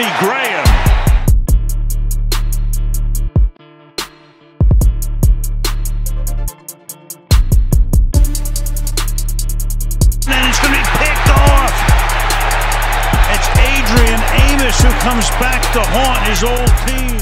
Jimmy Graham. And it's going to be picked off. It's Adrian Amos who comes back to haunt his old team.